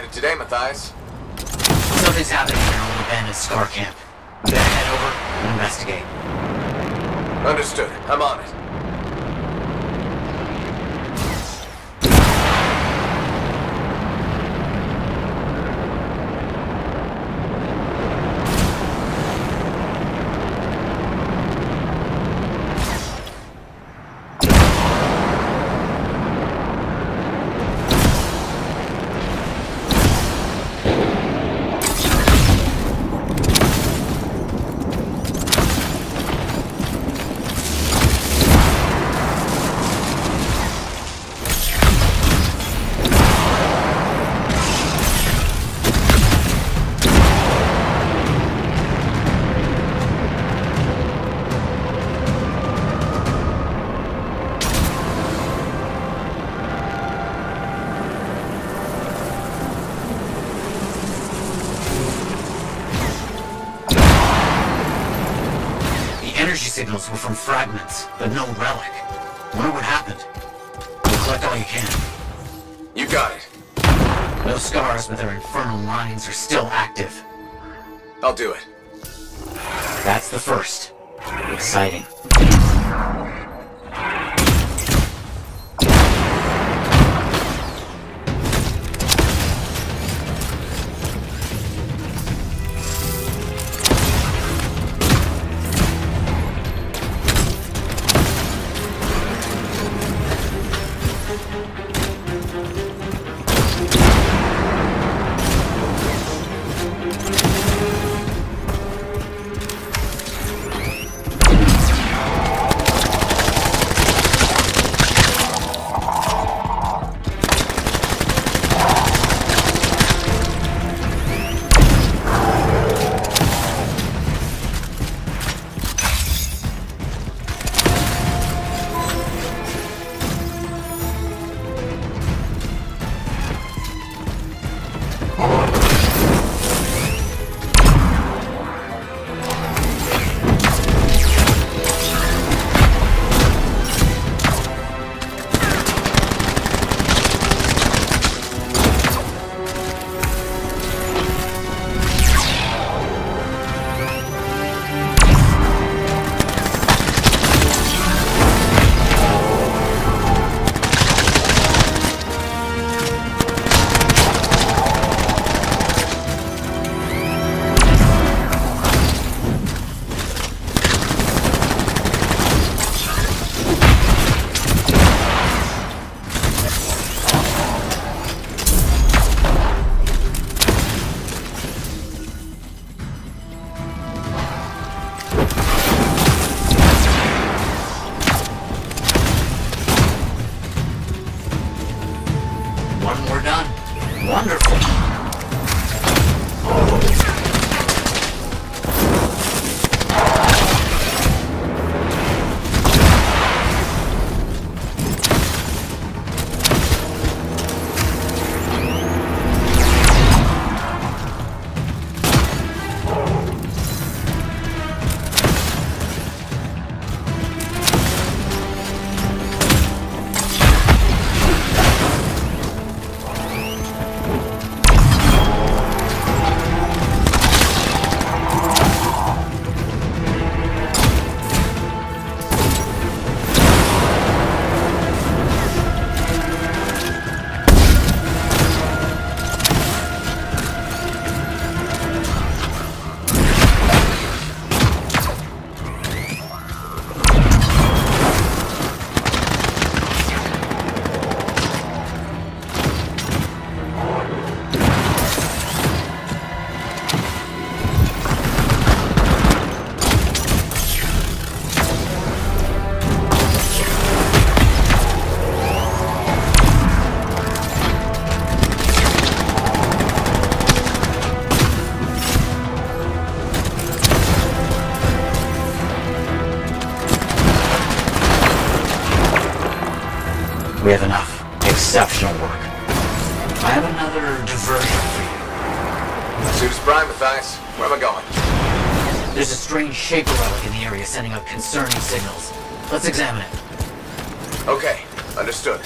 headed today, Matthias? Something's happening around the bend at Scar Camp. I'm gonna head over and investigate. Understood. I'm on it. Signals were from fragments, but no relic. Wonder what happened. You'll collect all you can. You got it. No scars, but their infernal lines are still active. I'll do it. That's the first. Exciting. We have enough. Exceptional work. I have another diversion for you. Zeus Prime, Matthias. Where am I going? There's a strange shape relic in the area sending up concerning signals. Let's examine it. Okay, understood.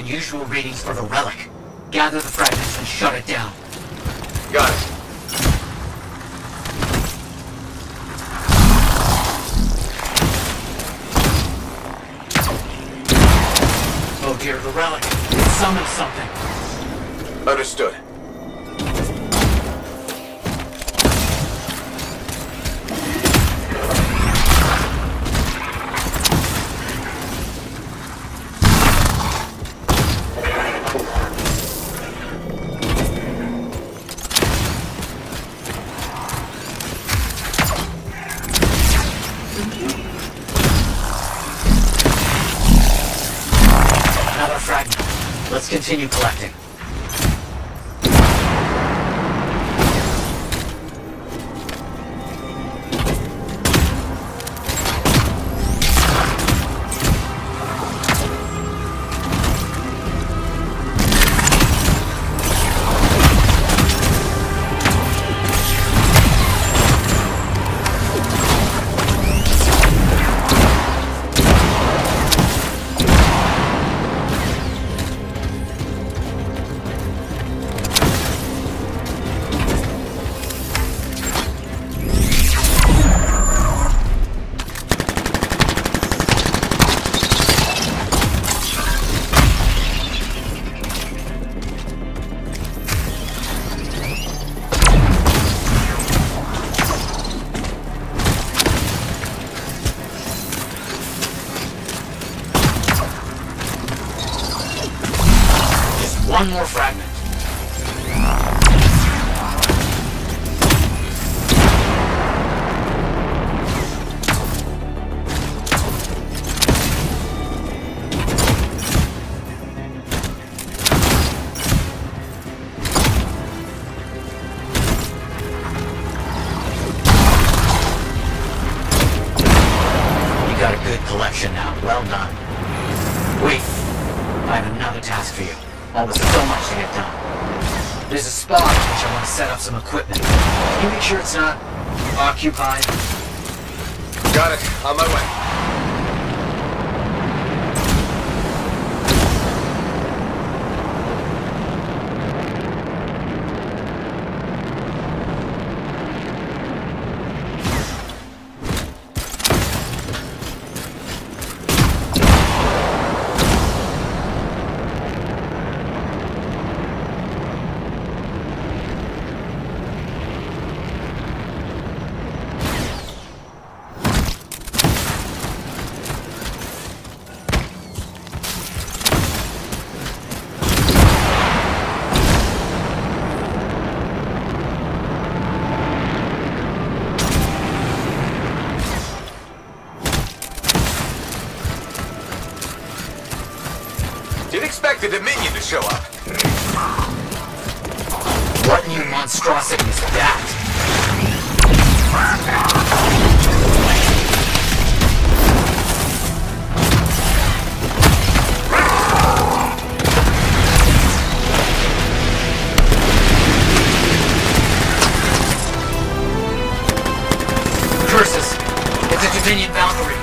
unusual readings for the relic. Gather the fragments and shut it down. Got it. Oh dear, the relic. It summoned something. Understood. Let's continue collecting. One more fragment. You got a good collection now. Well done. Wait. I have another task for you. Oh, there's so much to get done. There's a spot in which I want to set up some equipment. Can you make sure it's not occupied? Got it. On my way. Expect the Dominion to show up. What new monstrosity is that? Curses! It's a Dominion Valkyrie.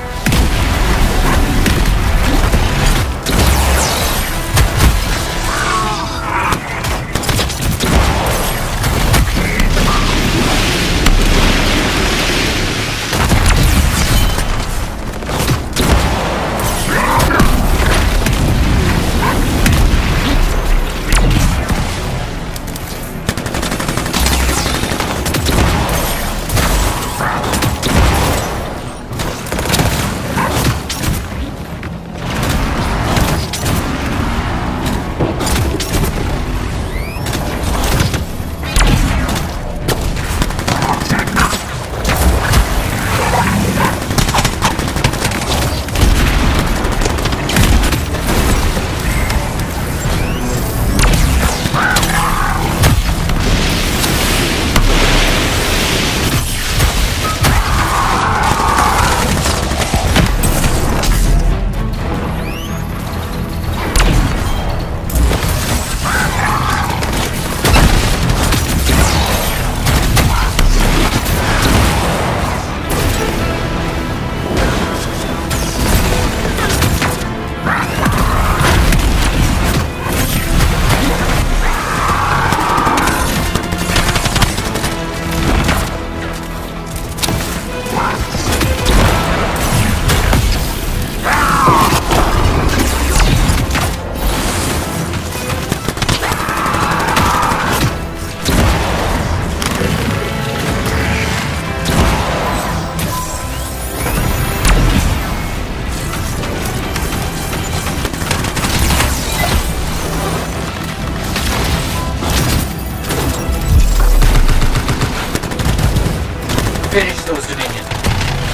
Finish those Dominion.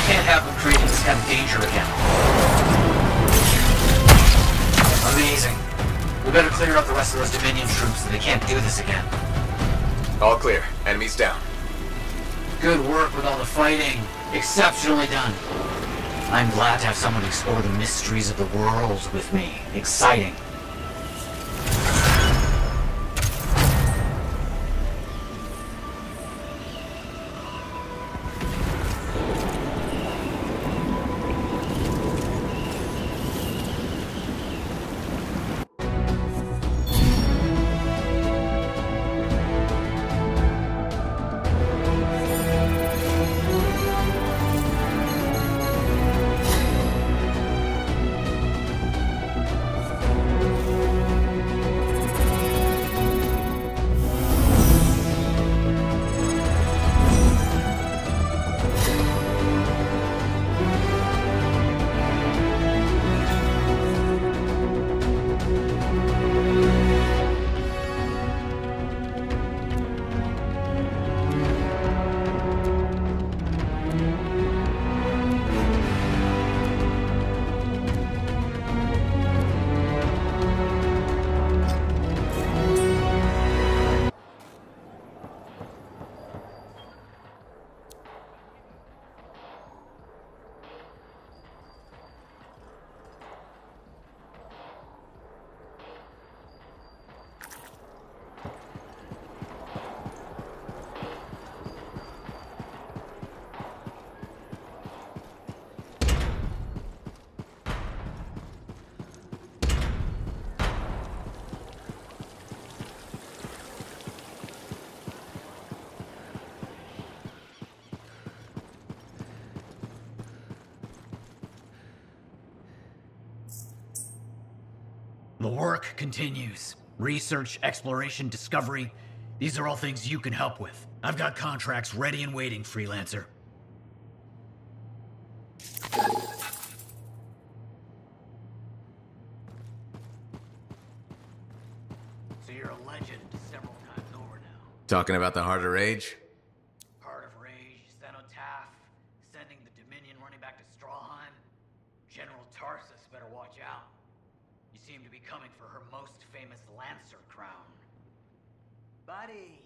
Can't have them creating this kind of danger again. Amazing. We better clear up the rest of those Dominion troops so they can't do this again. All clear. Enemies down. Good work with all the fighting. Exceptionally done. I'm glad to have someone explore the mysteries of the world with me. Exciting. The work continues. Research, exploration, discovery. These are all things you can help with. I've got contracts ready and waiting, freelancer. So you're a legend several times over now. Talking about the heart of rage? Heart of rage, Cenotaph, sending the Dominion running back to Strahlheim. General Tarsus better watch out. You seem to be coming for her most famous Lancer crown. Buddy!